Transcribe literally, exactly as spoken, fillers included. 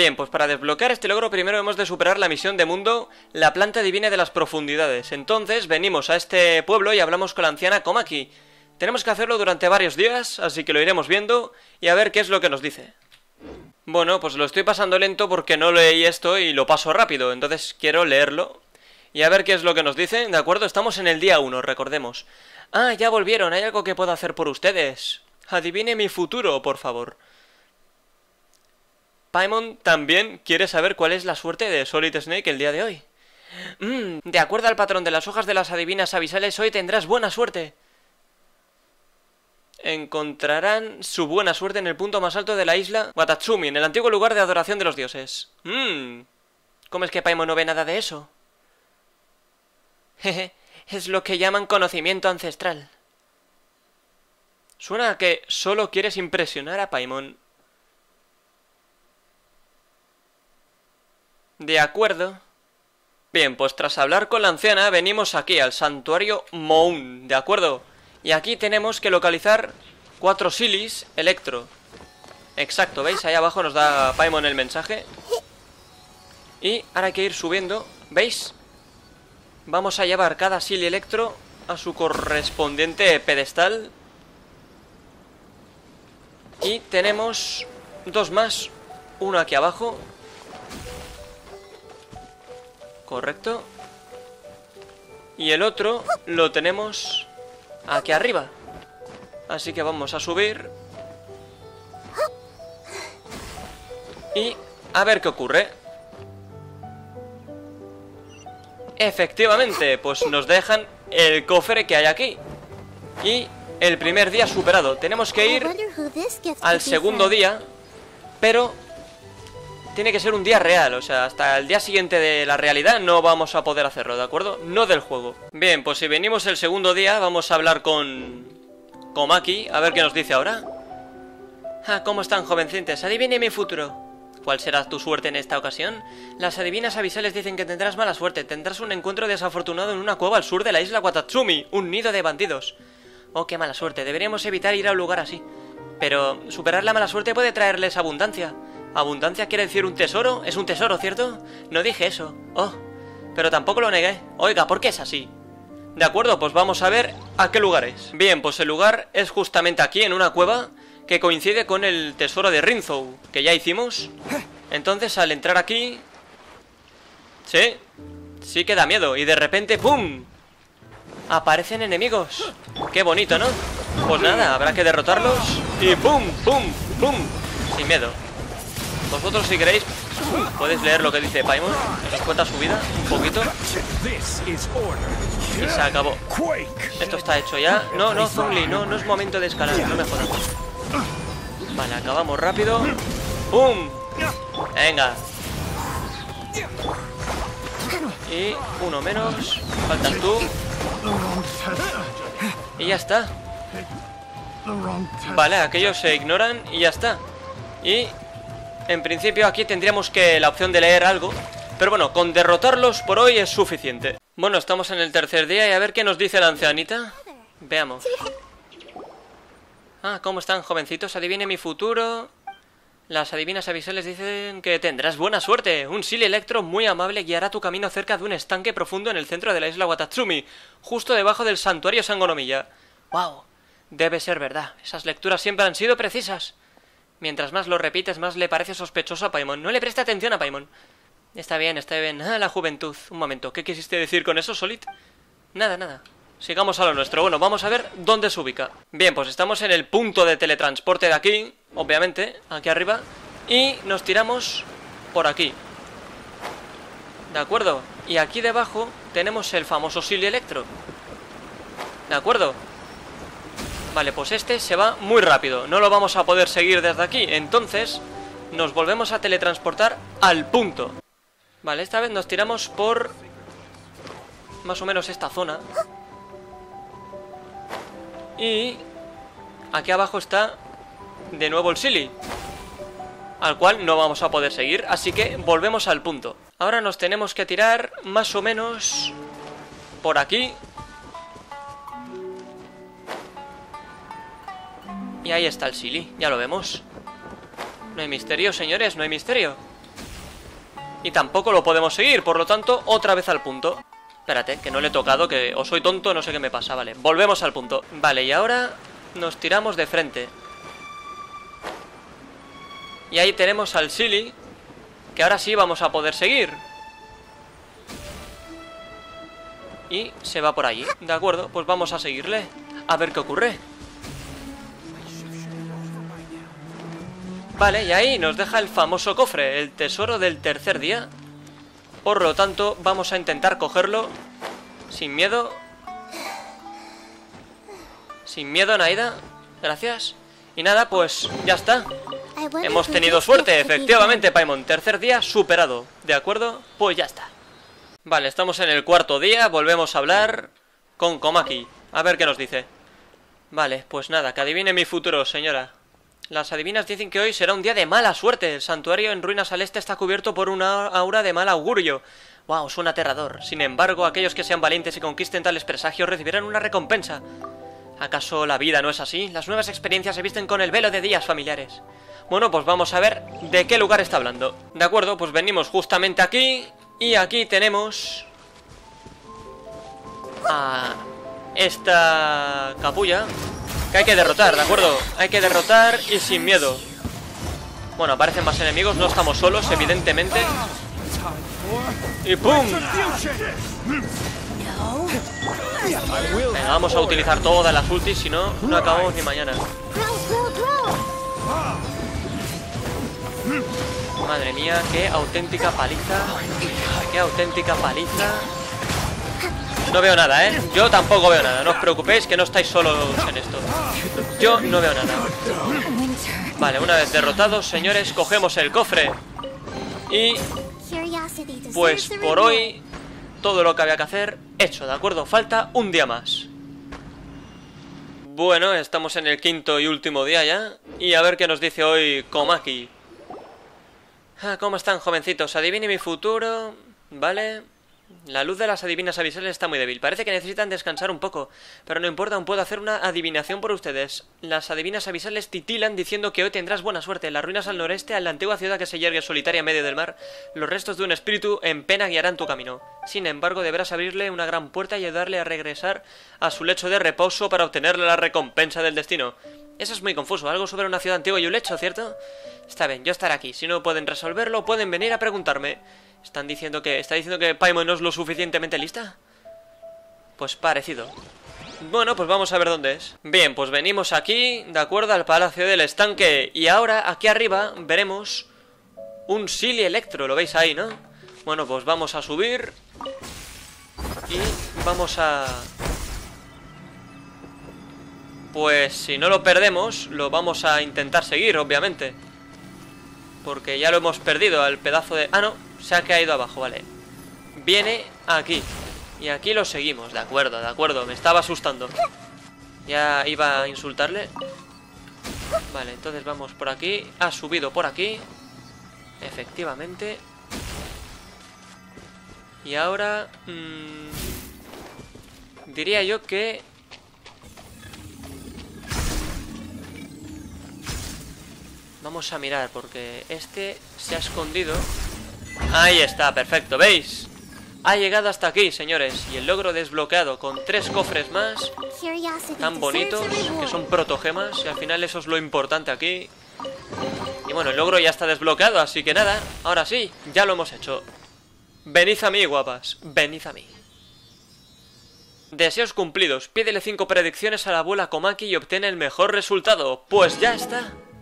Bien, pues para desbloquear este logro primero hemos de superar la misión de mundo, la planta divina de las profundidades. Entonces venimos a este pueblo y hablamos con la anciana Komaki. Tenemos que hacerlo durante varios días, así que lo iremos viendo y a ver qué es lo que nos dice. Bueno, pues lo estoy pasando lento porque no leí esto y lo paso rápido, entonces quiero leerlo y a ver qué es lo que nos dice. De acuerdo, estamos en el día uno, recordemos. Ah, ya volvieron, hay algo que puedo hacer por ustedes. Adivine mi futuro, por favor. Paimon también quiere saber cuál es la suerte de Solid Snake el día de hoy. Mm, de acuerdo al patrón de las hojas de las adivinas abisales, hoy tendrás buena suerte. Encontrarán su buena suerte en el punto más alto de la isla Watatsumi, en el antiguo lugar de adoración de los dioses. Mmm. ¿Cómo es que Paimon no ve nada de eso? Jeje, es lo que llaman conocimiento ancestral. Suena a que solo quieres impresionar a Paimon. De acuerdo. Bien, pues tras hablar con la anciana venimos aquí al santuario Mouun, ¿de acuerdo? Y aquí tenemos que localizar cuatro Seelies Electro. Exacto, ¿veis? Ahí abajo nos da Paimon el mensaje. Y ahora hay que ir subiendo, ¿veis? Vamos a llevar cada Seelie Electro a su correspondiente pedestal. Y tenemos dos más, uno aquí abajo. Correcto. Y el otro lo tenemos aquí arriba. Así que vamos a subir. Y a ver qué ocurre. Efectivamente, pues nos dejan el cofre que hay aquí. Y el primer día superado. Tenemos que ir al segundo día, pero tiene que ser un día real, o sea, hasta el día siguiente de la realidad no vamos a poder hacerlo, ¿de acuerdo? No del juego. Bien, pues si venimos el segundo día, vamos a hablar con Komaki, a ver qué nos dice ahora. Ah, ¿cómo están, jovencientes? Adivine mi futuro. ¿Cuál será tu suerte en esta ocasión? Las adivinas abisales dicen que tendrás mala suerte. Tendrás un encuentro desafortunado en una cueva al sur de la isla Watatsumi, un nido de bandidos. Oh, qué mala suerte, deberíamos evitar ir a un lugar así. Pero superar la mala suerte puede traerles abundancia. ¿Abundancia quiere decir un tesoro? ¿Es un tesoro, cierto? No dije eso. Oh, pero tampoco lo negué. Oiga, ¿por qué es así? De acuerdo, pues vamos a ver a qué lugar es. Bien, pues el lugar es justamente aquí, en una cueva, que coincide con el tesoro de Rinzo, que ya hicimos. Entonces, al entrar aquí... Sí, sí que da miedo. Y de repente, ¡pum!, aparecen enemigos. Qué bonito, ¿no? Pues nada, habrá que derrotarlos. Y ¡pum, pum, pum! Sin miedo. Vosotros, si queréis, podéis leer lo que dice Paimon. Nos cuenta su vida un poquito. Y se acabó. Esto está hecho ya. No, no, Zongli, no, no es momento de escalar. No me jodas. Vale, acabamos rápido. ¡Pum! Venga. Y uno menos. Faltas tú. Y ya está. Vale, aquellos se ignoran y ya está. Y... en principio aquí tendríamos que la opción de leer algo, pero bueno, con derrotarlos por hoy es suficiente. Bueno, estamos en el tercer día y a ver qué nos dice la ancianita. Veamos. Ah, ¿cómo están, jovencitos? Adivine mi futuro. Las adivinas abisales dicen que tendrás buena suerte. Un Seelie Electro muy amable guiará tu camino cerca de un estanque profundo en el centro de la isla Watatsumi, justo debajo del santuario Sangonomilla. ¡Wow! Debe ser verdad. Esas lecturas siempre han sido precisas. Mientras más lo repites, más le parece sospechoso a Paimon. No le presta atención a Paimon. Está bien, está bien. Ah, la juventud. Un momento, ¿qué quisiste decir con eso, Solid? Nada, nada. Sigamos a lo nuestro. Bueno, vamos a ver dónde se ubica. Bien, pues estamos en el punto de teletransporte de aquí, obviamente, aquí arriba. Y nos tiramos por aquí. ¿De acuerdo? Y aquí debajo tenemos el famoso Seelie Electro. ¿De acuerdo? Vale, pues este se va muy rápido. No lo vamos a poder seguir desde aquí. Entonces, nos volvemos a teletransportar al punto. Vale, esta vez nos tiramos por... más o menos esta zona. Y... aquí abajo está de nuevo el Seelie, al cual no vamos a poder seguir. Así que volvemos al punto. Ahora nos tenemos que tirar más o menos por aquí. Y ahí está el Seelie, ya lo vemos. No hay misterio, señores, no hay misterio. y tampoco lo podemos seguir, por lo tanto, otra vez al punto. Espérate, que no le he tocado, que o soy tonto, no sé qué me pasa, vale. Volvemos al punto. Vale, y ahora nos tiramos de frente. Y ahí tenemos al Seelie, que ahora sí vamos a poder seguir. Y se va por allí. De acuerdo, pues vamos a seguirle, a ver qué ocurre. Vale, y ahí nos deja el famoso cofre, el tesoro del tercer día. Por lo tanto, vamos a intentar cogerlo sin miedo. Sin miedo, Naida. Gracias. Y nada, pues ya está. Hemos tenido suerte, efectivamente, Paimon. Tercer día superado. ¿De acuerdo? Pues ya está. Vale, estamos en el cuarto día. Volvemos a hablar con Komaki. A ver qué nos dice. Vale, pues nada, que adivine mi futuro, señora. Las adivinas dicen que hoy será un día de mala suerte. El santuario en ruinas al este está cubierto por una aura de mal augurio. Wow, suena aterrador. Sin embargo, aquellos que sean valientes y conquisten tales presagios recibirán una recompensa. ¿Acaso la vida no es así? Las nuevas experiencias se visten con el velo de días familiares. Bueno, pues vamos a ver de qué lugar está hablando. De acuerdo, pues venimos justamente aquí. Y aquí tenemos a esta capulla, que hay que derrotar, ¿de acuerdo? Hay que derrotar y sin miedo. Bueno, aparecen más enemigos, no estamos solos, evidentemente. Y ¡pum! Venga, vamos a utilizar todas las ultis, si no, no acabamos ni mañana. Madre mía, qué auténtica paliza. Qué auténtica paliza. No veo nada, ¿eh? Yo tampoco veo nada. No os preocupéis que no estáis solos en esto. Yo no veo nada. Vale, una vez derrotados, señores, cogemos el cofre. Y pues por hoy todo lo que había que hacer hecho, ¿de acuerdo? Falta un día más. Bueno, estamos en el quinto y último día ya. Y a ver qué nos dice hoy Komaki. Ah, ¿cómo están, jovencitos? Adivine mi futuro. Vale. La luz de las adivinas abisales está muy débil. Parece que necesitan descansar un poco. Pero no importa, aún puedo hacer una adivinación por ustedes. Las adivinas abisales titilan diciendo que hoy tendrás buena suerte. En las ruinas al noreste, a la antigua ciudad que se yergue solitaria en medio del mar, los restos de un espíritu en pena guiarán tu camino. Sin embargo, deberás abrirle una gran puerta y ayudarle a regresar a su lecho de reposo para obtener la recompensa del destino. Eso es muy confuso. Algo sobre una ciudad antigua y un lecho, ¿cierto? Está bien, yo estaré aquí. Si no pueden resolverlo, pueden venir a preguntarme. ¿Están diciendo que... ¿Está diciendo que Paimon no es lo suficientemente lista? Pues parecido. Bueno, pues vamos a ver dónde es. Bien, pues venimos aquí, de acuerdo, al Palacio del Estanque. Y ahora, aquí arriba, veremos un Seelie Electro. Lo veis ahí, ¿no? Bueno, pues vamos a subir. Y vamos a... Pues si no lo perdemos, lo vamos a intentar seguir, obviamente. Porque ya lo hemos perdido al pedazo de... Ah, no, se ha caído abajo, vale. Viene aquí. Y aquí lo seguimos, de acuerdo, de acuerdo. Me estaba asustando. Ya iba a insultarle. Vale, entonces vamos por aquí. Ha subido por aquí. Efectivamente. Y ahora... Mmm, diría yo que... Vamos a mirar, porque este se ha escondido. Ahí está, perfecto, ¿veis? Ha llegado hasta aquí, señores. Y el logro desbloqueado con tres cofres más. Tan bonitos, que son protogemas. Y al final eso es lo importante aquí. Y bueno, el logro ya está desbloqueado, así que nada. Ahora sí, ya lo hemos hecho. Venid a mí, guapas, venid a mí. Deseos cumplidos. Pídele cinco predicciones a la abuela Komaki y obtén el mejor resultado. Pues ya está.